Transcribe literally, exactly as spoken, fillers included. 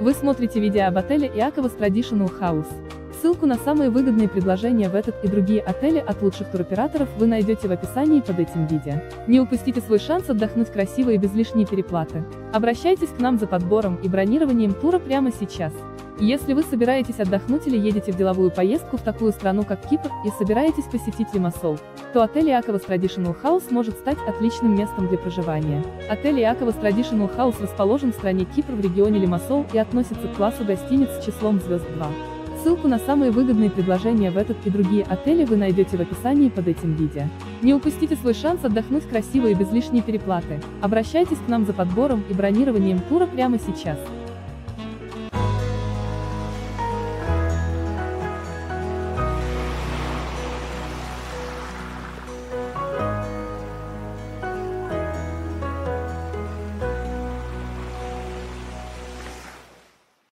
Вы смотрите видео об отеле Iacovos Traditional House. Ссылку на самые выгодные предложения в этот и другие отели от лучших туроператоров вы найдете в описании под этим видео. Не упустите свой шанс отдохнуть красиво и без лишней переплаты. Обращайтесь к нам за подбором и бронированием тура прямо сейчас. Если вы собираетесь отдохнуть или едете в деловую поездку в такую страну, как Кипр, и собираетесь посетить Лимассол, то отель Iacovos Traditional House может стать отличным местом для проживания. Отель Iacovos Traditional House расположен в стране Кипр в регионе Лимассол и относится к классу гостиниц с числом звезд два. Ссылку на самые выгодные предложения в этот и другие отели вы найдете в описании под этим видео. Не упустите свой шанс отдохнуть красиво и без лишней переплаты. Обращайтесь к нам за подбором и бронированием тура прямо сейчас.